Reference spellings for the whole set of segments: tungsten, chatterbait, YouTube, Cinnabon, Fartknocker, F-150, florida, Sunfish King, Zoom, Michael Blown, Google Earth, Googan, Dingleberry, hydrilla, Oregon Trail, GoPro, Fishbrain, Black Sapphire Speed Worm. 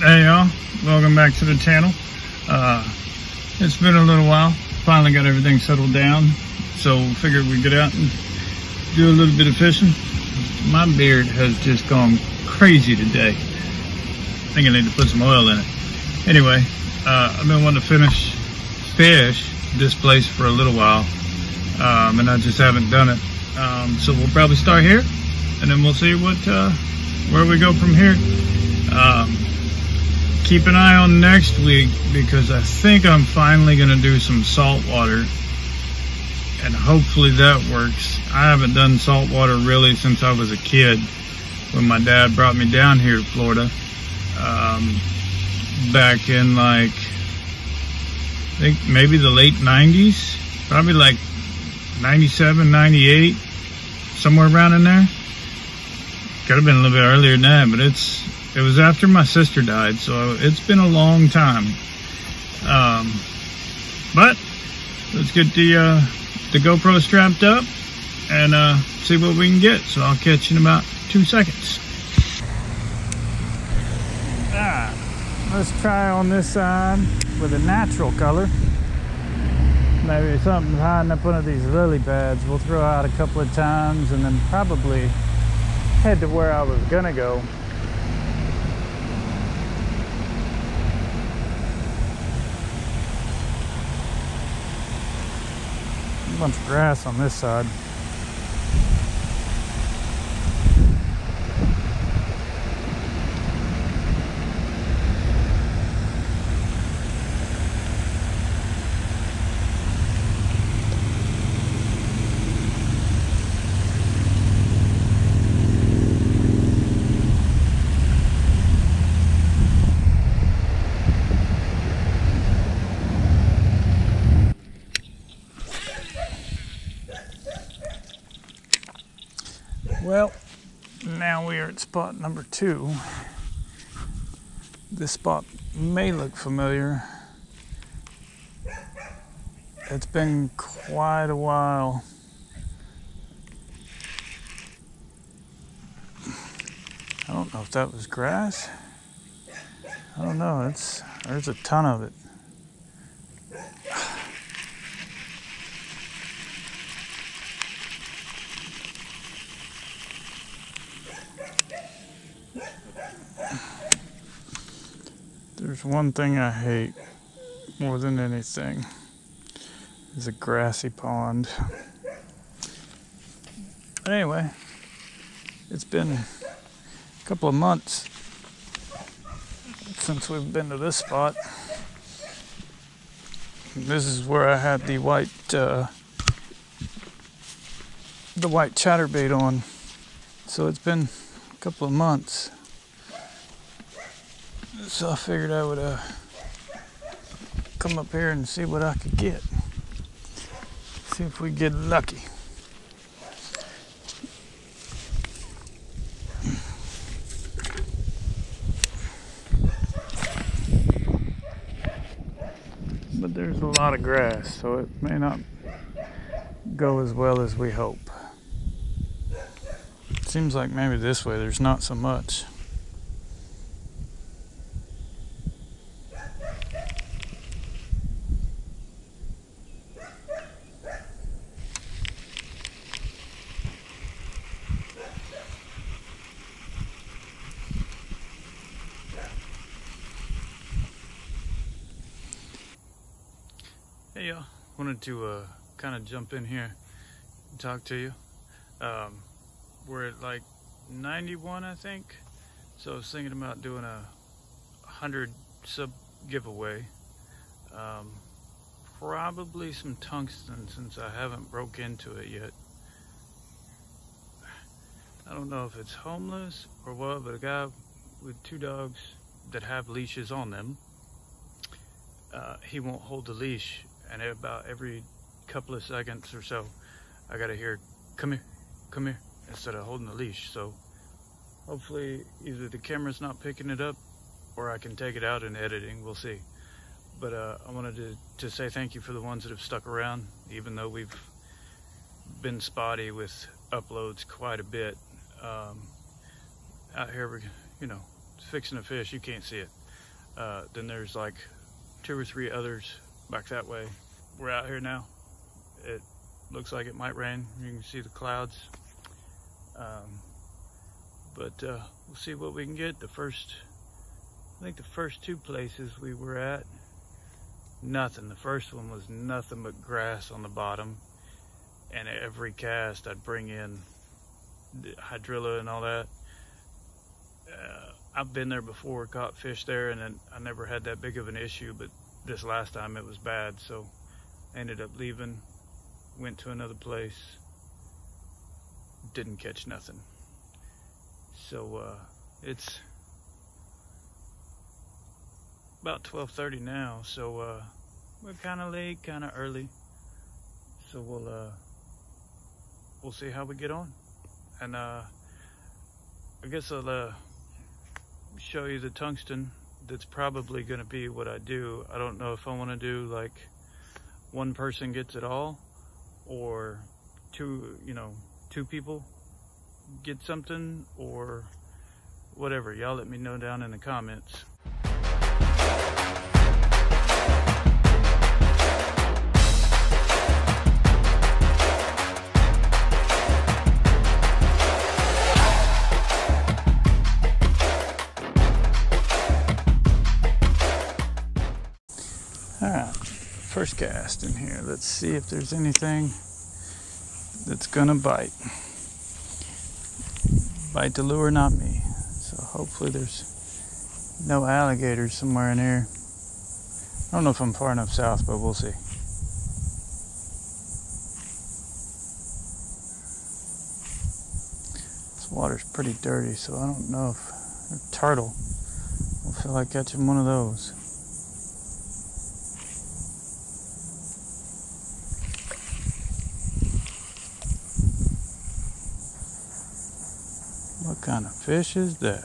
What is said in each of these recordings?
Hey y'all, welcome back to the channel. It's been a little while. Finally got everything settled down, so figured we'd get out and do a little bit of fishing. My beard has just gone crazy today. I think I need to put some oil in it. Anyway, I've been wanting to fish this place for a little while, and I just haven't done it. So we'll probably start here, and then we'll see what where we go from here. Keep an eye on next week, because I think I'm finally going to do some salt water, and hopefully that works. I haven't done salt water really since I was a kid, when my dad brought me down here to Florida, back in like, I think maybe the late 90s, probably like 97, 98, somewhere around in there. Could have been a little bit earlier than that, but it was after my sister died, so it's been a long time. But let's get the GoPro strapped up and see what we can get. So I'll catch you in about 2 seconds. Let's try on this side with a natural color. Maybe something's hiding up under these lily pads. We'll throw out a couple of times and then probably head to where I was gonna go. A bunch of grass on this side. Well, now we are at spot number 2. This spot may look familiar. It's been quite a while. I don't know if that was grass. I don't know, there's a ton of it. There's one thing I hate more than anything, is a grassy pond. But anyway, it's been a couple of months since we've been to this spot. This is where I had the white chatterbait on. So it's been a couple of months. So I figured I would come up here and see what I could get. See if we get lucky. But there's a lot of grass, so it may not go as well as we hope. It seems like maybe this way there's not so much. Hey y'all, wanted to kind of jump in here and talk to you. We're at like 91, I think. So I was thinking about doing a 100 sub giveaway. Probably some tungsten, since I haven't broke into it yet. I don't know if it's homeless or what, but a guy with 2 dogs that have leashes on them, he won't hold the leash. And about every couple of seconds or so, I gotta hear, come here, instead of holding the leash. So hopefully either the camera's not picking it up or I can take it out in editing, we'll see. But I wanted to say thank you for the ones that have stuck around, even though we've been spotty with uploads quite a bit. Out here, we're, you know, fixing a fish, you can't see it. Then there's like 2 or 3 others back that way. We're out here now. It looks like it might rain. You can see the clouds. But we'll see what we can get. I think the first 2 places we were at, nothing. The first one was nothing but grass on the bottom. And every cast I'd bring in the hydrilla and all that. I've been there before, caught fish there, and then I never had that big of an issue, but this last time it was bad, so I ended up leaving, went to another place, didn't catch nothing. So it's about 12:30 now, so we're kind of late, kind of early, so we'll see how we get on. And I guess I'll show you the tungsten. That's probably going to be what I do. I don't know if I want to do like one person gets it all, or two people get something, or whatever. Y'all let me know down in the comments. First cast in here. Let's see if there's anything that's gonna bite. Bite the lure, not me. So hopefully there's no alligators somewhere in here. I don't know if I'm far enough south, but we'll see. This water's pretty dirty, so I don't know if a turtle will feel like catching one of those. What kind of fish is that?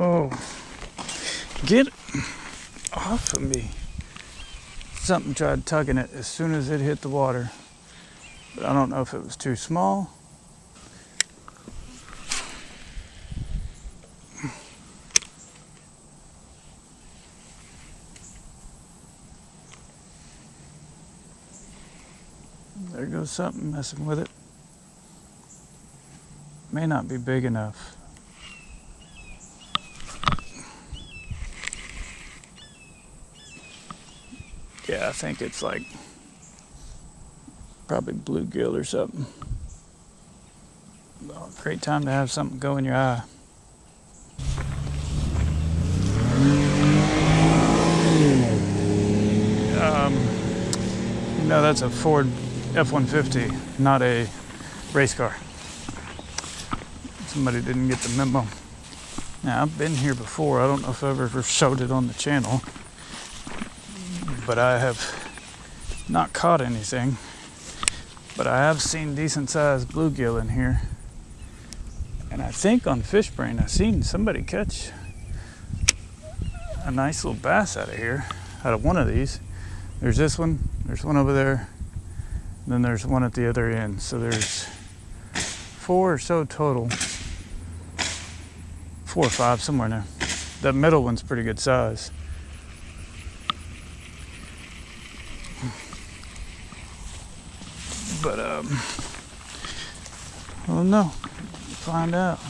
Oh, get off of me. Something tried tugging it as soon as it hit the water, but I don't know if it was too small. There goes something messing with it. May not be big enough. Yeah, I think it's like probably bluegill or something. Oh, great time to have something go in your eye. No, that's a Ford F-150, not a race car. Somebody didn't get the memo. Now, I've been here before. I don't know if I've ever showed it on the channel, but I have not caught anything. But I have seen decent sized bluegill in here. And I think on Fishbrain, I've seen somebody catch a nice little bass out of here, out of one of these. There's this one, there's one over there, and then there's one at the other end. So there's 4 or so total, 4 or 5, somewhere in there. That middle one's pretty good size. But, I don't know. Find out.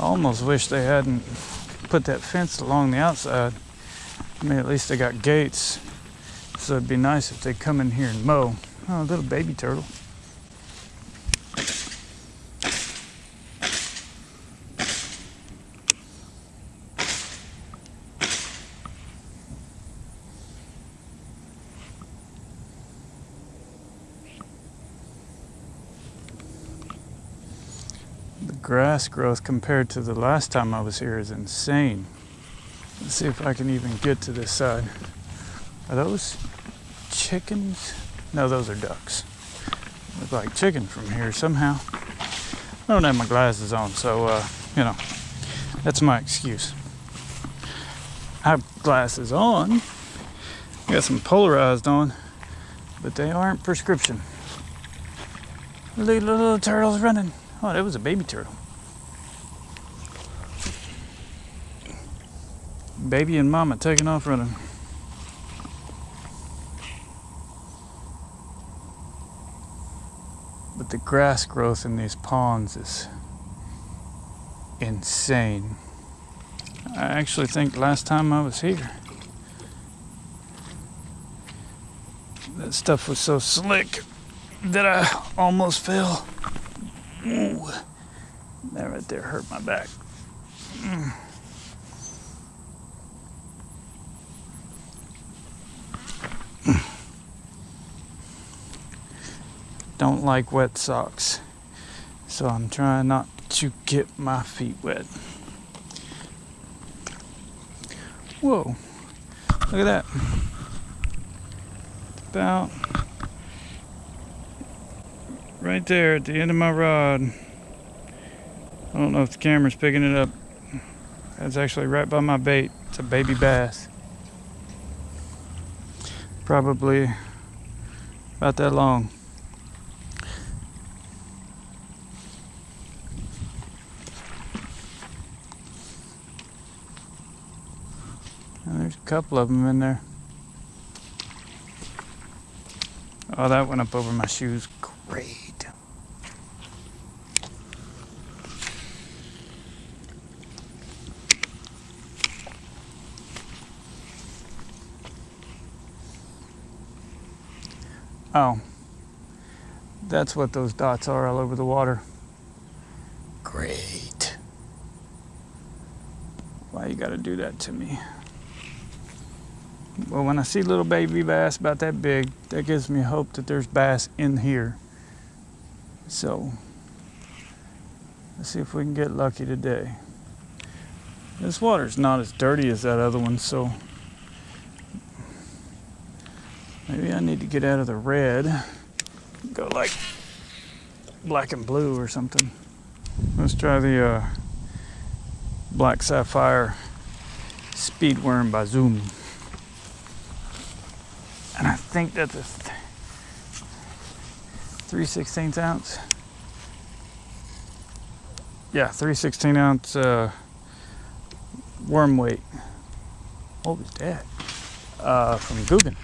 I almost wish they hadn't put that fence along the outside. I mean, at least they got gates. So it'd be nice if they'd come in here and mow. Oh, a little baby turtle. grass growth compared to the last time I was here is insane. Let's see if I can even get to this side. Are those chickens? No, those are ducks. Look like chicken from here somehow. I don't have my glasses on, so, you know, that's my excuse. I have glasses on. I got some polarized on, but they aren't prescription. Little turtle's running. Oh, that was a baby turtle. Baby and mama taking off running. But the grass growth in these ponds is insane. I actually think last time I was here, that stuff was so slick that I almost fell. Ooh, that right there hurt my back. Don't like wet socks, so I'm trying not to get my feet wet. Whoa, look at that. About right there at the end of my rod. I don't know if the camera's picking it up. That's actually right by my bait. It's a baby bass. Probably about that long. There's a couple of them in there. Oh, that went up over my shoes. Great. Oh, that's what those dots are all over the water. Great. Why you gotta do that to me? Well, when I see little baby bass about that big, that gives me hope that there's bass in here. So, let's see if we can get lucky today. This water's not as dirty as that other one, so maybe I need to get out of the red, go like black and blue or something. Let's try the Black Sapphire Speed Worm by Zoom. And I think that's a 3/16 ounce. Yeah, 3/16 ounce worm weight. What was that? From Googan.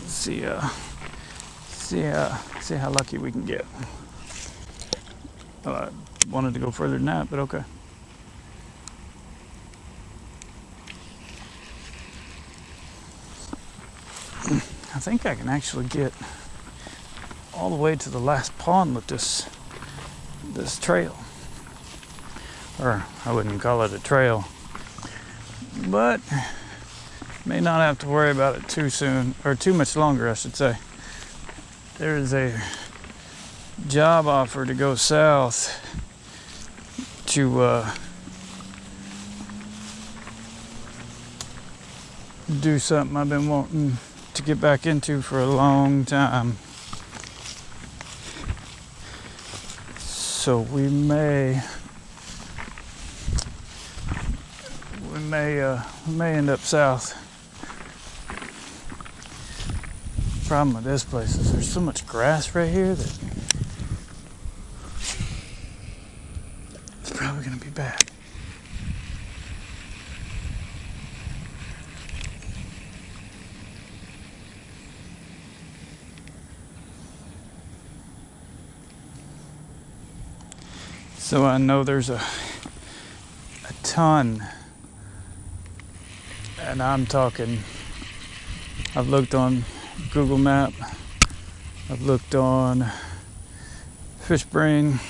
Let's see, see how lucky we can get. Wanted to go further than that, but okay. I think I can actually get all the way to the last pond with this trail. Or I wouldn't call it a trail, but may not have to worry about it too soon, or too much longer, I should say. There is a job offer to go south to do something I've been wanting to get back into for a long time. So we may end up south. The problem with this place is there's so much grass right here that it's probably gonna be bad. So I know there's a ton, and I'm talking, I've looked on Google Map, I've looked on Fishbrain.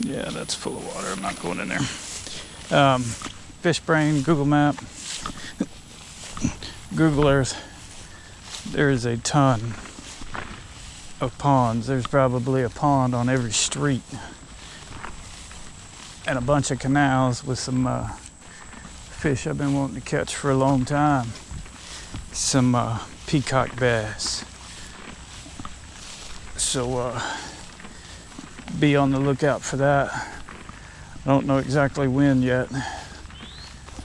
Yeah, that's full of water, I'm not going in there. Fishbrain, Google Map, Google Earth, there is a ton of ponds. There's probably a pond on every street and a bunch of canals with some fish I've been wanting to catch for a long time. Some peacock bass. So be on the lookout for that. I don't know exactly when yet.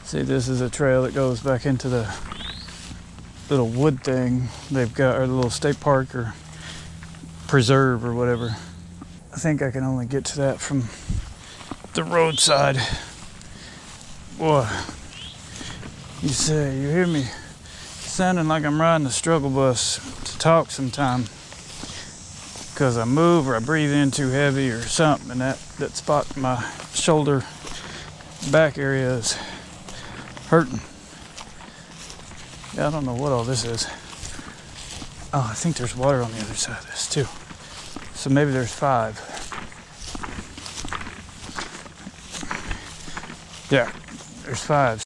See, this is a trail that goes back into the little wood thing they've got, or a little state park or preserve or whatever. I think I can only get to that from the roadside. Boy, you say, you hear me sounding like I'm riding a struggle bus to talk sometime, because I move or I breathe in too heavy or something, and that spot in my shoulder back area is hurting. Yeah, I don't know what all this is. Oh, I think there's water on the other side of this too. So maybe there's 5. Yeah, there's 5.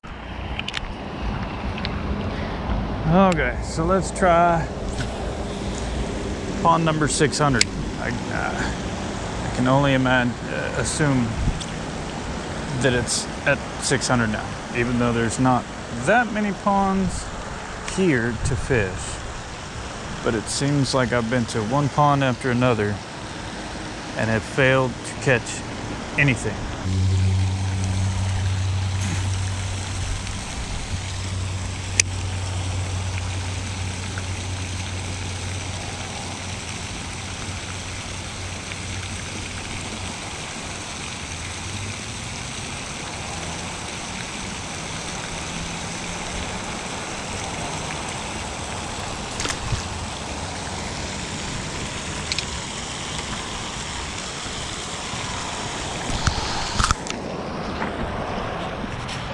Okay, so let's try pond number 600. I can only assume that it's at 600 now, even though there's not that many ponds here to fish. But it seems like I've been to one pond after another and have failed to catch anything.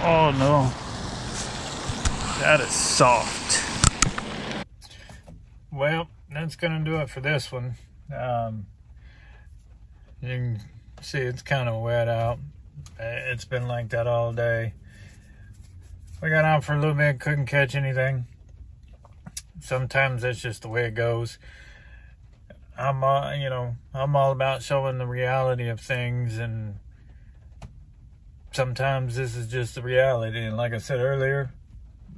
Oh no, that is soft. Well, that's gonna do it for this one. You can see it's kind of wet out. It's been like that all day. We got out for a little bit, couldn't catch anything. Sometimes that's just the way it goes. I'm all about showing the reality of things, and sometimes this is just the reality. And like I said earlier,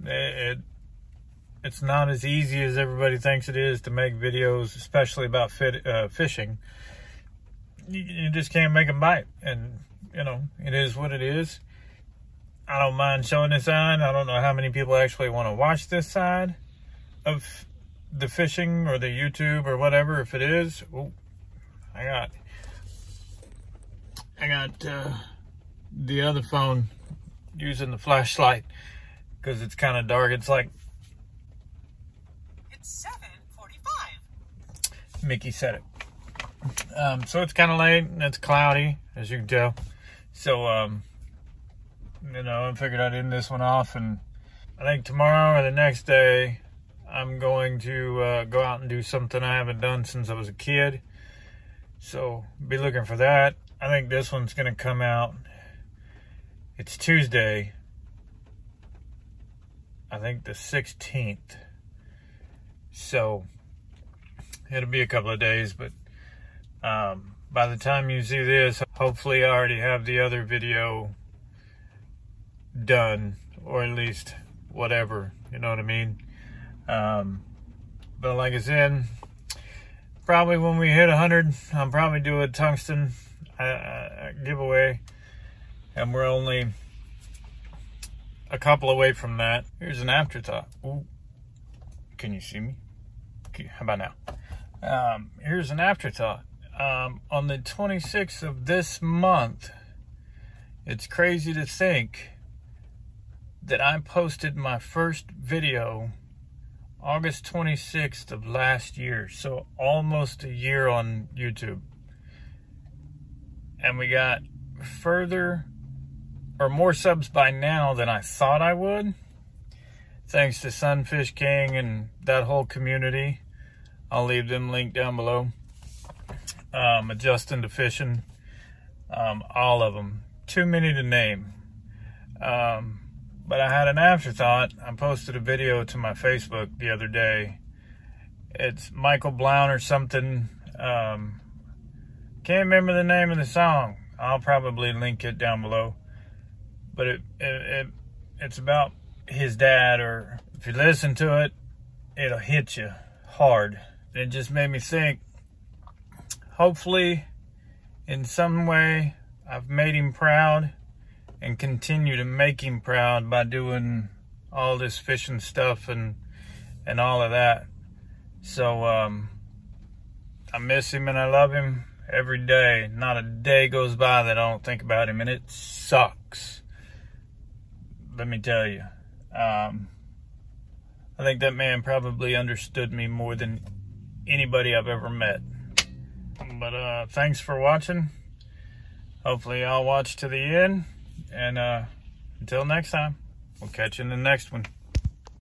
it's not as easy as everybody thinks it is to make videos, especially about fishing. You just can't make them bite, and you know, it is what it is. I don't mind showing this side. I don't know how many people actually want to watch this side of the fishing or the YouTube or whatever. If it is, ooh, I got the other phone using the flashlight because it's kind of dark. It's like it's 7:45. Mickey said it. So it's kind of late and it's cloudy, as you can tell. So you know, I figured I'd end this one off, and I think tomorrow or the next day I'm going to go out and do something I haven't done since I was a kid. So be looking for that. I think this one's gonna come out. It's Tuesday, I think the 16th, so it'll be a couple of days, but by the time you see this, hopefully I already have the other video done, or at least whatever, you know what I mean? But like I said, probably when we hit 100, I'll probably do a tungsten giveaway. And we're only a couple away from that. Here's an afterthought. Ooh, can you see me? How about now? Here's an afterthought. On the 26th of this month, it's crazy to think that I posted my first video August 26th of last year. So almost a year on YouTube. And we got further or more subs by now than I thought I would, thanks to Sunfish King and that whole community. I'll leave them linked down below. Adjusting to fishing, all of them, too many to name. But I had an afterthought. I posted a video to my Facebook the other day. It's Michael Blown or something. Can't remember the name of the song. I'll probably link it down below. But it's about his dad, or if you listen to it, it'll hit you hard. And it just made me think, hopefully in some way I've made him proud and continue to make him proud by doing all this fishing stuff and all of that. So I miss him and I love him every day. Not a day goes by that I don't think about him, and it sucks. Let me tell you, I think that man probably understood me more than anybody I've ever met. But thanks for watching. Hopefully y'all watch to the end. And until next time, we'll catch you in the next one.